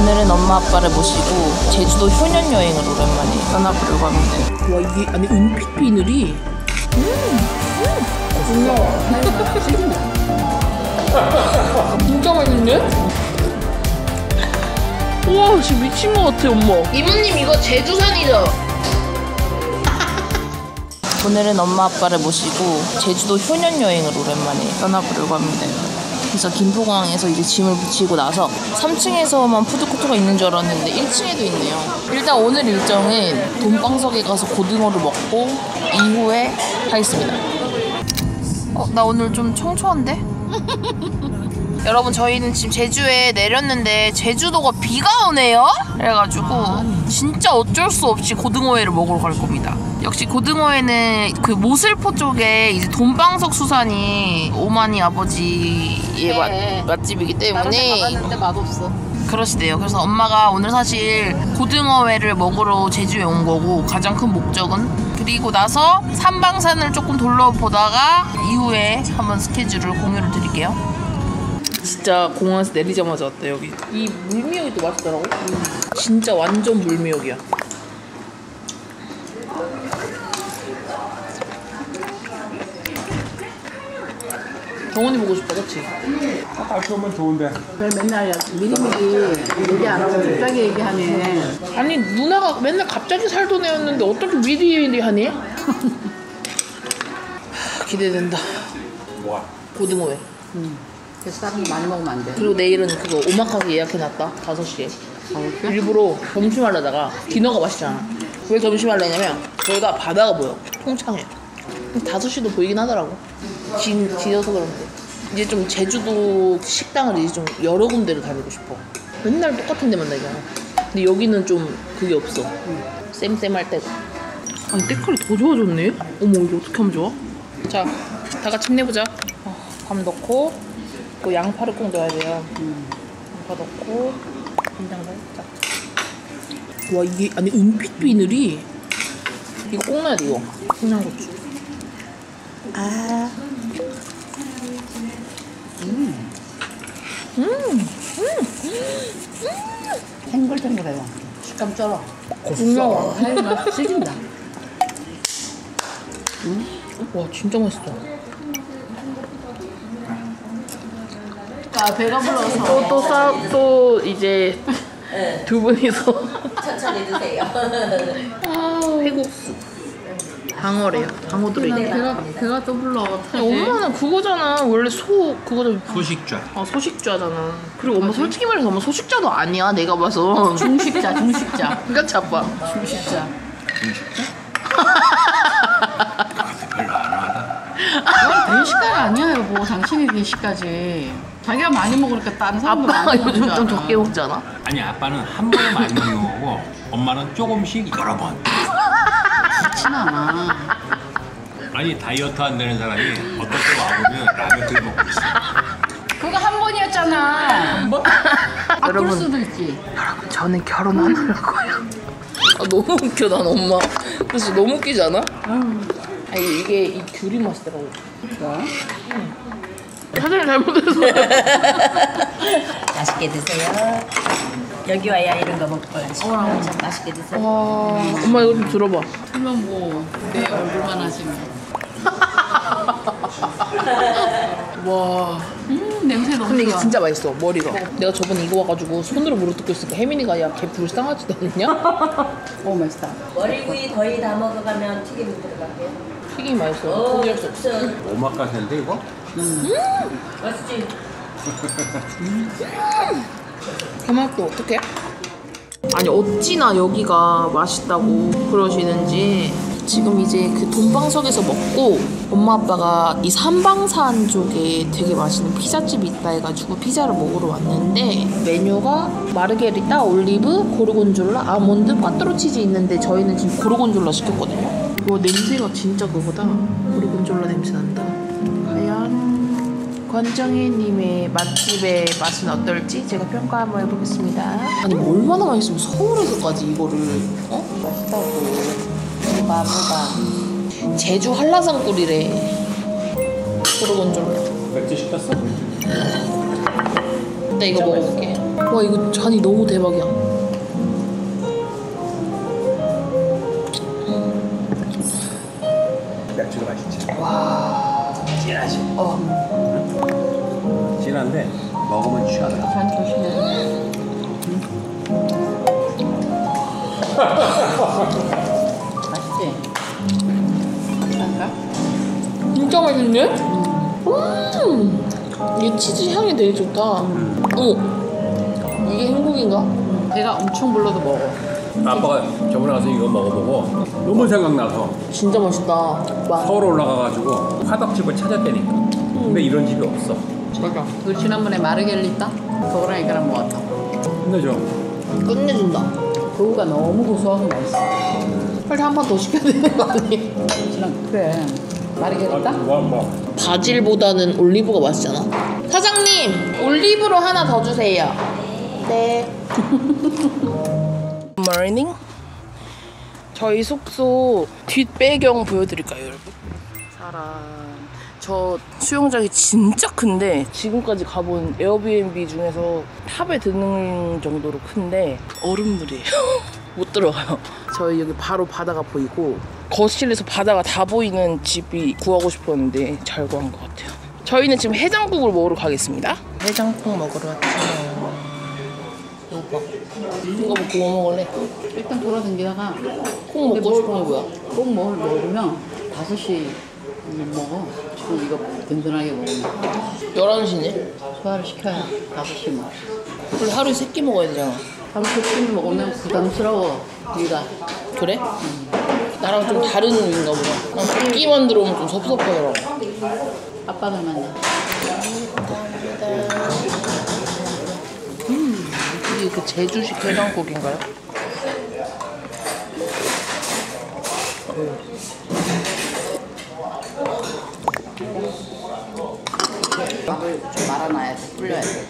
오늘은 엄마 아빠를 모시고 제주도 효년 여행을 오랜만에 떠나보려고 합니다. 와, 이게 안에 은빛 비늘이 맛있어. 진짜 맛있네? 우와, 진짜 미친 것 같아, 엄마. 이모님, 이거 제주산이죠? 오늘은 엄마 아빠를 모시고 제주도 효년 여행을 오랜만에 떠나보려고 합니다. 그래서 김포공항에서 이제 짐을 붙이고 나서 3층에서만 푸드코트가 있는 줄 알았는데 1층에도 있네요. 일단 오늘 일정은 돈방석에 가서 고등어를 먹고 이후에 가겠습니다. 나 오늘 좀 청초한데? 여러분, 저희는 지금 제주에 내렸는데 제주도가 비가 오네요? 그래가지고 진짜 어쩔 수 없이 고등어회를 먹으러 갈 겁니다. 역시 고등어회는 그 모슬포 쪽에 이제 돈방석 수산이 오마니 아버지의 맛집이기 때문에 가봤는데 맛없어 그러시대요. 그래서 엄마가 오늘 사실 고등어회를 먹으러 제주에 온 거고, 가장 큰 목적은. 그리고 나서 산방산을 조금 둘러보다가 이후에 한번 스케줄을 공유를 드릴게요. 진짜 공항에서 내리자마자 왔다. 여기 이 물미역이 또 맛있더라고. 진짜 완전 물미역이야. 정원이 보고 싶다, 그치? 같이 오면 좋은데 왜 맨날 미리미리 얘기 안 하고 갑자기 얘기하네. 아니, 누나가 맨날 갑자기 살던 애였는데 어떻게 미리미리 하니? 기대된다. 뭐야? 고등어회. 그래서 딱 많이 먹으면 안 돼. 그리고 내일은 그거 오마카세 예약해놨다. 5시에. 일부러 점심하려다가 디너가 맛있잖아. 왜 점심하려냐면 저희가 바다가 보여. 통창에. 5시도 보이긴 하더라고. 지어서 그런데. 이제 좀 제주도 식당을 이제 좀 여러 군데를 다니고 싶어. 맨날 똑같은 데만 다니잖아. 근데 여기는 좀 그게 없어. 쌤쌤할 때가. 아니, 때깔이 더 좋아졌네? 어머, 이거 어떻게 하면 좋아? 자, 다 같이 힘내보자. 감 넣고. 또 양파를 꼭 넣어야 돼요. 양파 넣고 간장 살짝. 와, 이게 안에 은빛 비늘이 이거 꼭 넣어야 돼. 이거 청양고추. 탱글탱글해요. 식감 쩔어. 고소하고 살맛 씹힌다. 와, 진짜 맛있다. 아, 배가 불러서 또 이제 네. 두 분이서 천천히 드세요. 회국수 방어래요. 방어 들어있네. 배가 또 불러. 엄마는 그거잖아. 원래 소 그거잖아. 소식좌. 아, 소식좌잖아. 그리고 엄마 솔직히 말해서 엄마 소식좌도 아니야. 내가 봐서 중식좌. 그렇지, 아빠? 중식좌? 별로 안 하다. 내 식가가 아니야, 여보. 당신이 네 식가지. 자기가 많이 먹으니까 다른 사람들 아빠 요즘 좀 적게 먹잖아? 아니, 아빠는 한 번에 많이 먹는 거고 엄마는 조금씩 여러 번. 그렇진 않아. 아니, 다이어트 안 되는 사람이 어떻게 와보면 라면을 먹고 있어. 그거 한 번이었잖아. 뭐? 아, 그럴 수도 있지. 여러분, 저는 결혼 안 할 거예요. 아, 너무 웃겨, 난 엄마. 그래서 너무 웃기지 않아? 아니, 이게 이 귤이 맛있더라고. 뭐야? 사장님 잘못해서. 맛있게 드세요. 여기 와야 이런 거 먹고 가시면 참 맛있게 드세요. 엄마, 이거 좀 들어봐. 틀면 뭐 내 얼굴만 하시면. 와, 냄새 너무. 근데 이게 진짜 맛있어, 머리가. 내가 저번에 이거 와가지고 손으로 물어뜯고 있으니까 혜민이가 야, 걔 불쌍하지도 않냐? 오, 맛있다. 머리구이 더위 다 먹어가면 튀김이 들어갈게요. 튀김이 맛있어. 포기할 수 없어. 오마카세인데 이거? 맛있지? 토마토 어떡해? 아니, 어찌나 여기가 맛있다고 그러시는지. 지금 이제 그 돈방석에서 먹고 엄마 아빠가 이 산방산 쪽에 되게 맛있는 피자집이 있다 해가지고 피자를 먹으러 왔는데, 메뉴가 마르게리타, 올리브, 고르곤졸라, 아몬드, 파트로치즈 있는데 저희는 지금 고르곤졸라 시켰거든요. 와, 냄새가 진짜 그거다. 고르곤졸라 냄새 난다. 과연 권정희님의 맛집의 맛은 어떨지 제가 평가 한번 해보겠습니다. 아니, 얼마나 맛있으면 서울에서까지 이거를 맛있다고. 마무가 제주 한라산 꿀이래. 고르곤졸라 맥주 시켰어? 나 이거 먹어볼게. 와, 이거 잔이 너무 대박이야. 맥주도 맛있지? 와, 진하지? 어, 진한데 먹으면 취하더라. 잔 조심해. 맛있지? 괜찮을까? 진짜 맛있네? 이 치즈 향이 되게 좋다. 오! 이게 행복인가? 내가 엄청 불러도 먹어. 아빠가 저번에 가서 이거 먹어보고 너무 생각나서 진짜 맛있다. 서울 올라가가지고 화덕집을 찾았다니까. 근데 이런 집이 없어. 맞아. 그 지난번에 마르겔리타? 그거랑 이거랑 먹었다. 끝내줘. 끝내준다. 고기가 너무 고소하고 맛있어. 빨리 한 판 더 시켜야 되는 거 아니야? 그래. 마르게리타? 바질보다는 올리브가 맛있잖아. 사장님! 올리브로 하나 더 주세요. 네. 모닝. 저희 숙소 뒷배경 보여드릴까요, 여러분? 사람. 저 수영장이 진짜 큰데 지금까지 가본 에어비앤비 중에서 탑에 드는 정도로 큰데 얼음물이에요. 못 들어가요. 저희 여기 바로 바다가 보이고 거실에서 바다가 다 보이는 집이 구하고 싶었는데 잘 구한 것 같아요. 저희는 지금 해장국을 먹으러 가겠습니다. 해장국 먹으러 왔어요. 배고파. 이거 먹고 뭐 먹을래? 일단 돌아다니다가 콩 먹고 싶은 거 뭐야? 콩 먹으면 5시 먹어. 지금 이거 든든하게 먹으면 11시네? 소화를 시켜야 5시 먹어. 원래 하루에 3끼 먹어야 되잖아. 하루 3끼 먹으면 부담스러워. 네가 그래? 나랑 좀 다른 인가 보다. 난 3끼만 들어오면 좀 섭섭하더라고. 아빠 닮았네. 이게 그 제주식 해장국인가요? 밥을 좀 말아놔야 돼. 불려야 돼.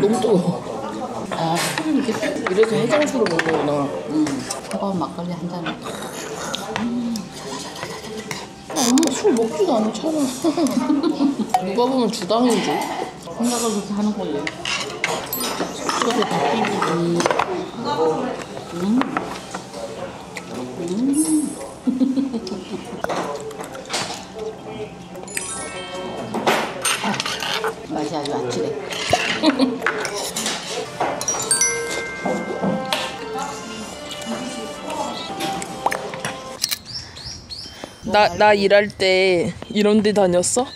너무 뜨거워. 아, 이래서 해장국으로 먹는구나. 차가운 막걸리 한 잔. 엄마 술 먹지도 않잖아. 누가 보면 주당인 줄. 생각을 그렇게 하는 거예요. 그래서 밥비빔이 맛이 아주 아찔해. 나 일할 때 이런 데 다녔어?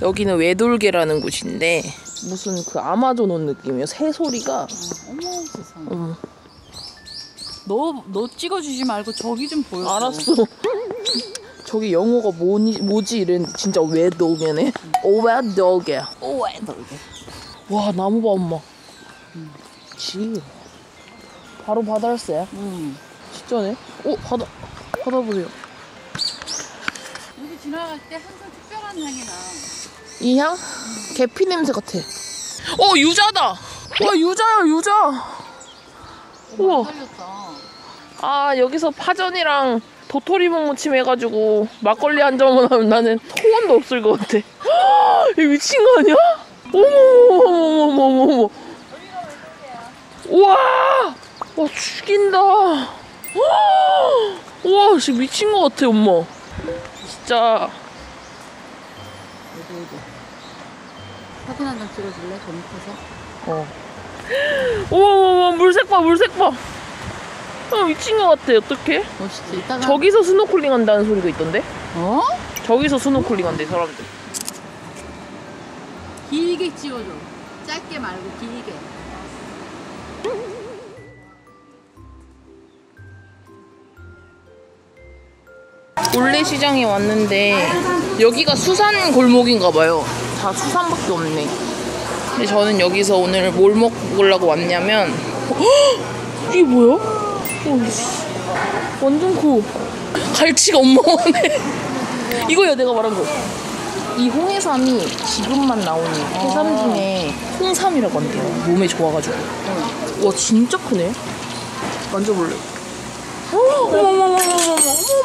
여기는 외돌개라는 곳인데 무슨 그 아마존 온 느낌이에요. 새소리가. 어머 세상에. 너 찍어주지 말고 저기 좀 보여줘. 알았어. 저기 영어가 뭐지 이랬는데 진짜 외돌개네. 외돌개야. 외돌개. 와, 나무 봐 엄마. 지. 바로 바다였어요. 진짜네. 오, 바다 보세요. 여기 지나갈 때 항상 특별한 향이 나. 이 향? 계피 냄새 같아. 어, 유자다! 와, 유자야, 유자! 우와. 아, 여기서 파전이랑 도토리 묵무침 해가지고 막걸리 한 잔만 하면 나는 소원도 없을 것 같아. 이거 미친 거 아니야? 어머머머머머머머. 우와! 와, 죽인다. 우와, 진짜 미친 거 같아, 엄마. 진짜. 사진 한 장 찍어줄래? 저 밑에서? 어. 우와, 물색 봐, 물색 봐. 아, 미친 것 같아. 어떡해? 멋있지. 이따가 저기서 스노클링 한다는 소리도 있던데? 어? 저기서 스노클링 한대, 사람들. 길게 찍어줘. 짧게 말고 길게. 올레시장에 왔는데 여기가 수산 골목인가봐요. 다 수산밖에 없네. 근데 저는 여기서 오늘 뭘 먹으려고 왔냐면 허! 이게 뭐야? 완전 커. 갈치가 어마어마하네. 이거야 내가 말한 거. 이 홍해삼이 지금만 나오는 해삼 중에 홍삼이라고 한대요. 몸에 좋아가지고. 와, 진짜 크네. 만져볼래?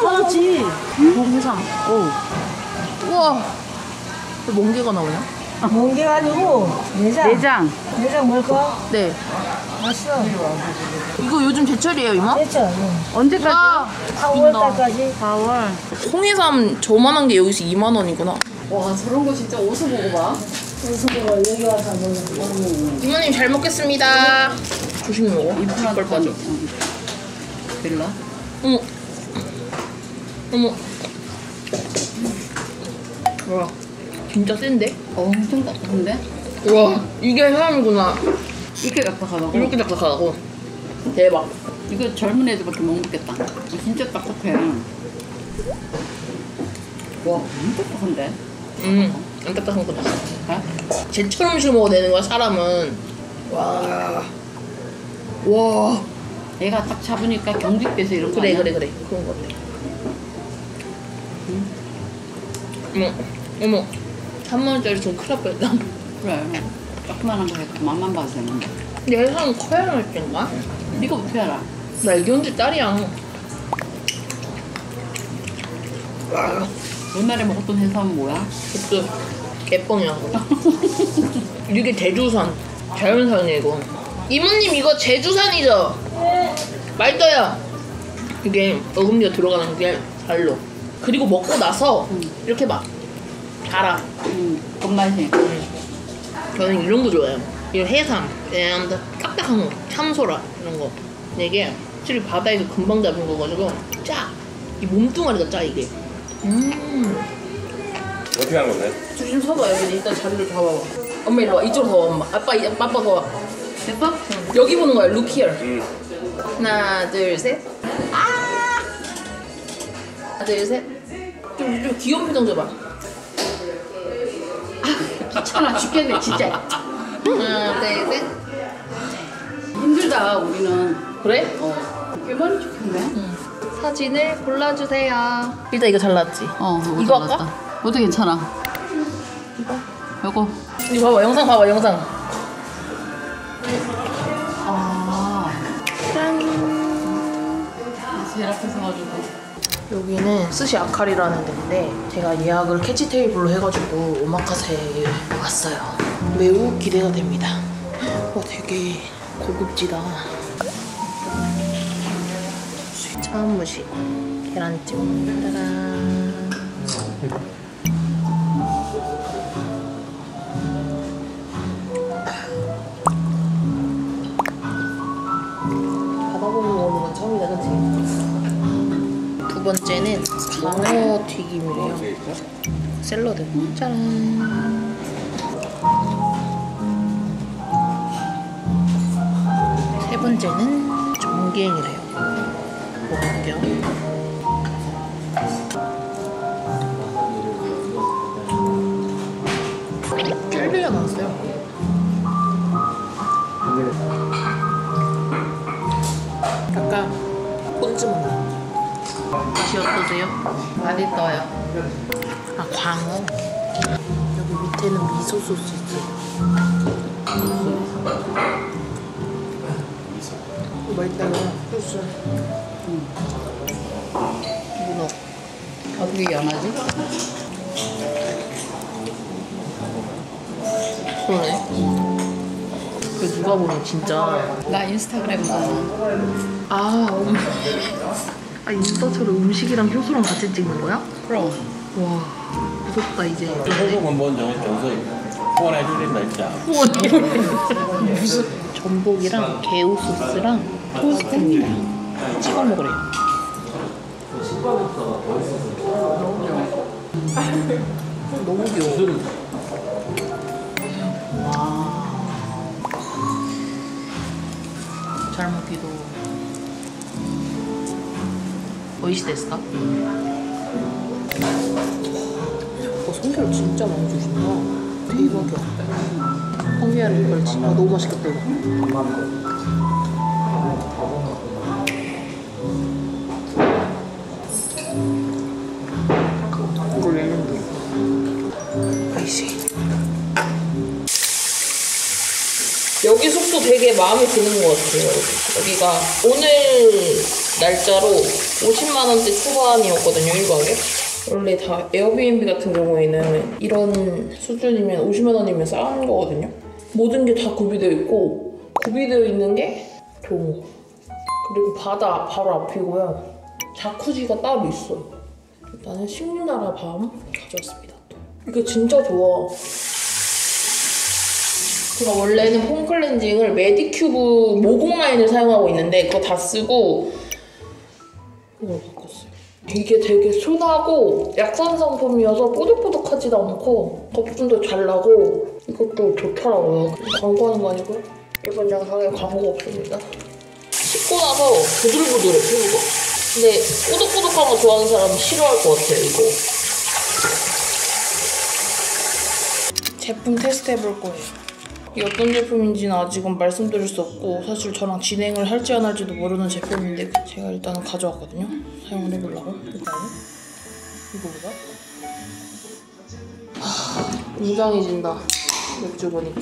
맞았지. 몽상. 오. 우와. 멍게가 나오냐? 멍게가 아니고 내장. 내장. 내장 먹을까? 네. 맛있어. 이거 요즘 제철이에요, 이모? 제철. 응. 언제까지요? 4월달까지. 4월. 홍해삼 저만한 게 여기서 2만 원이구나. 와, 저런 거 진짜 어디서 보고 봐. 어디서 보고 여기 와서 먹는 거. 이모님 잘 먹겠습니다. 조심히 먹어. 이빨 빠져. 벨라. 어머. 어머. 와, 진짜 센데? 엄청 딱딱한데? 와, 이게 해삼이구나. 이렇게 딱딱하다고? 이렇게 딱딱하다고? 대박. 이거 젊은 애들밖에 못 먹겠다. 진짜 딱딱해. 와, 안 딱딱한데? 안 딱딱한 거 같아. 아? 제철 음식을 먹어야 되는 거야, 사람은. 와. 와. 얘가 딱 잡으니까 경직돼서 이런 거. 그래, 아니야? 그래. 그런 거 같아. 어머 3만 원짜리 좀 큰일 날 뻔했다. 그래, 조그만한 거 해도 맛만 봐도 되는데. 근데 해상은 커야 할 텐가? 네가 어떻게 알아? 나 애기언니 딸이야. 와. 옛날에 먹었던 해삼은 뭐야? 그때 개뻥이야. 이게 제주산 자연산이야 이거. 이모님 이거 제주산이죠? 네. 말떠요. 이게 어금니가 들어가는 게 알로. 그리고 먹고 나서 이렇게 막 달아. 건맛이. 저는 이런 거 좋아해요. 이 해삼, 딱딱한 거, 참소라 이런 거. 근데 이게 확실히 바다에서 금방 잡은 거가지고 짜. 이 몸뚱아리가 짜 이게. 어떻게 하는 건데? 조심 서봐 여기. 일단 자리를 잡아봐. 엄마 이리 와. 이쪽으로 서봐 엄마. 아빠 서봐. 됐어? 응. 여기 보는 거야. Look here. 하나, 둘, 셋. 하나, 둘, 셋. 좀 귀여운 표정 줘봐. 아, 귀찮아 죽겠네 진짜. 하나, 둘, 셋. 힘들다 우리는. 그래? 꽤 많이 죽겠네. 사진을 골라주세요. 일단 이거 잘 나왔지? 이거 할까? 이것도 괜찮아. 이거? 이거 봐봐. 영상 봐봐. 영상. 아. 짠. 제일 앞에서 가지고. 여기는 스시 아카리라는 데인데 제가 예약을 캐치 테이블로 해가지고 오마카세에 왔어요. 매우 기대가 됩니다. 와, 되게 고급지다. 차은무시 계란찜. 짜잔. 바다고기 먹는 건 처음이다, 그치? 두 번째는 광어 튀김이래요. 샐러드. 짜란. 세 번째는 전갱이래요. 목욕경. 쫄리가 나왔어요. 약간 꼰지만. 맛이 어떠세요? 맛있어요. 아, 광어. 여기 밑에는 미소 소스 있어요. 맛있다. 소스. 문어. 어떻게 연하지? 그러네. 그 누가 보면 진짜. 나 인스타그램 봐. 아, 엄마. 아, 인스타처럼 음식이랑 효소랑 같이 찍는 거야? 그럼. 와, 무섭다 이제. 효소는 뭔지 정서이고 후원해 줄린다 진짜. 무슨 전복이랑 개우 소스랑 토스트입니다. 찍어 먹으래요. 너무 귀여워. 와. 잘 먹기도. 오이시데스까? 성게를 진짜 많이 주신다. 대박이야. 성게알 이발치. 아, 너무 맛있겠다 이거. 이걸 내는데. 아이씨. 여기 속도 되게 마음에 드는 것 같아요. 여기가 오늘 날짜로 50만원대 초반이었거든요, 1박에. 원래 다 에어비앤비 같은 경우에는 이런 수준이면 50만원이면 싸는 거거든요. 모든 게 다 구비되어 있고, 구비되어 있는 게 도무. 그리고 바다 바로 앞이고요. 자쿠지가 따로 있어요. 일단은 식류나라 밤 가져왔습니다. 또. 이거 진짜 좋아. 제가 원래는 폼클렌징을 메디큐브 모공 라인을 사용하고 있는데 그거 다 쓰고 이걸 바꿨어요. 이게 되게 순하고 약산 상품이어서 뽀득뽀득하지도 않고 거품도 잘 나고 이것도 좋더라고요. 광고하는 거 아니고요? 이번 영상에 광고 없습니다. 씻고 나서 부들부들해 피부가. 근데 뽀득뽀득한 거 좋아하는 사람은 싫어할 것 같아요, 이거. 제품 테스트 해볼 거예요. 이게 어떤 제품인지는 아직은 말씀드릴 수 없고 사실 저랑 진행을 할지 안 할지도 모르는 제품인데 제가 일단은 가져왔거든요. 사용을 해보려고. 일단은 이거 보자. 우장해진다 맥주 보니까.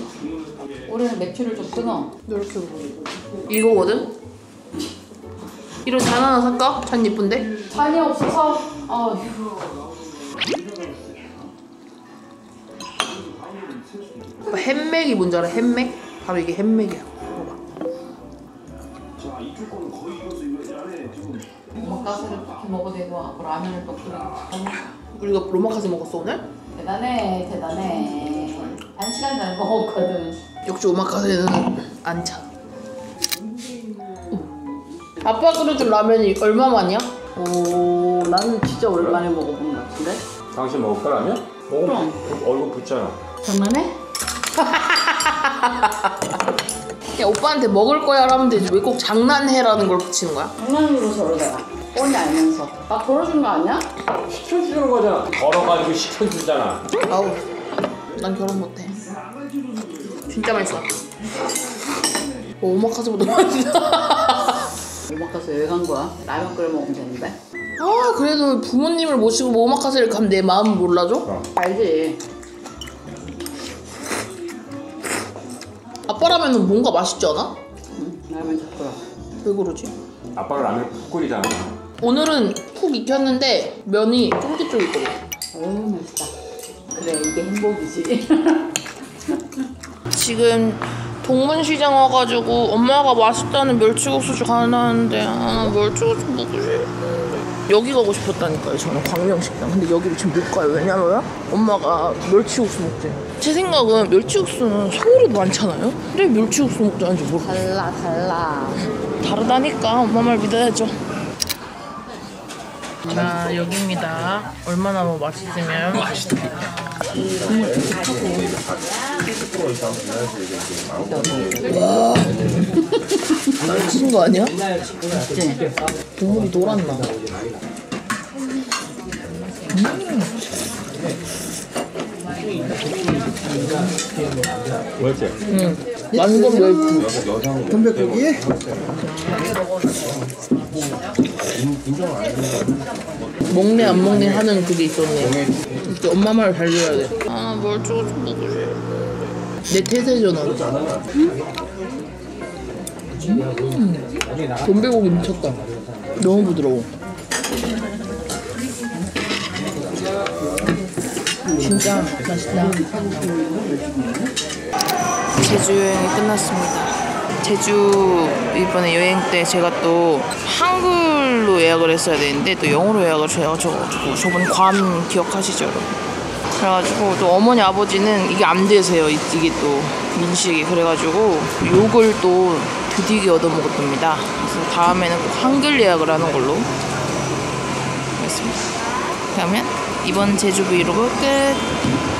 올해는 맥주를 좀 끊어. 이렇게 보고 이거거든? 이런 잔 하나 살까? 잔 예쁜데? 잔이 없어서 햄맥이 뭔지 알아? 햄맥? 바로 이게 햄맥이야. 먹어봐. 돈가스를 이렇게 먹어도 되고 라면을 또 끓여. 우리가 로마카세 먹었어 오늘? 대단해 대단해. 1시간도 안 먹었거든. 역시 오마카세는 안 차. 아빠 끓여준 라면이 얼마만이야? 오, 나는 진짜 오랜만에 먹어본 것 같은데? 당신 먹을 거 라면? 먹으면 얼굴 붓잖아. 장난해? 야, 오빠한테 먹을 거야 라면 되지 왜 꼭 장난해라는 걸 붙이는 거야? 장난으로 저러다가 뻔히 알면서 나 벌어준 거 아니야? 시켜주는 거잖아. 걸어가지고 시켜주잖아. 아우 난 결혼 못해. 진짜 맛있어. 오마카세보다 맛있다. 오마카세 왜 간 거야? 라면 끓여 먹으면 되는데? 아 그래도 부모님을 모시고 오마카세를 가면 내 마음 몰라줘? 어. 알지. 아빠 라면은 뭔가 맛있지 않아? 응, 라면 젓가락. 왜 그러지? 아빠가 라면을 푹 끓이잖아. 오늘은 푹 익혔는데 면이 쫄깃쫄깃거려. 어우 맛있다. 그래 이게 행복이지. 지금 동문시장 와가지고 엄마가 맛있다는 멸치국수집 가는데 아 멸치국수 먹고 싶은데 여기 가고 싶었다니까요. 저는 광명식당. 근데 여기를 지금 못 가요. 왜냐면 엄마가 멸치국수 먹대. 제 생각은 멸치국수는 서울에도 많잖아요? 근데 멸치국수 먹자는지 모르겠어요. 달라 다르다니까. 엄마 말 믿어야죠. 자 여기입니다. 얼마나 뭐 맛있으면 맛있다. 국물 깨끗하고 와 미친 거 아니야? 국물이 노랗나. 뭐였지? 응. 만건 멸치. 담백고기? 먹네 안 먹네 하는 그게 있었네. 이렇게 엄마 말을 잘 들어야 돼. 아 멸치국수 먹고 싶어. 내 태세잖아. 돈배고기 미쳤다. 너무 부드러워. 진짜 맛있다. 제주 여행이 끝났습니다. 제주 이번에 여행 때 제가 또 한글로 예약을 했어야 되는데 또 영어로 예약을 해가지고 저번 괌 기억하시죠 여러분? 그래가지고 또 어머니 아버지는 이게 안 되세요. 이게 또 민식이. 그래가지고 욕을 또 드디게 얻어먹었답니다. 그래서 다음에는 꼭 한글 예약을 하는 걸로 하겠습니다. 그러면 이번 제주 브이로그 끝!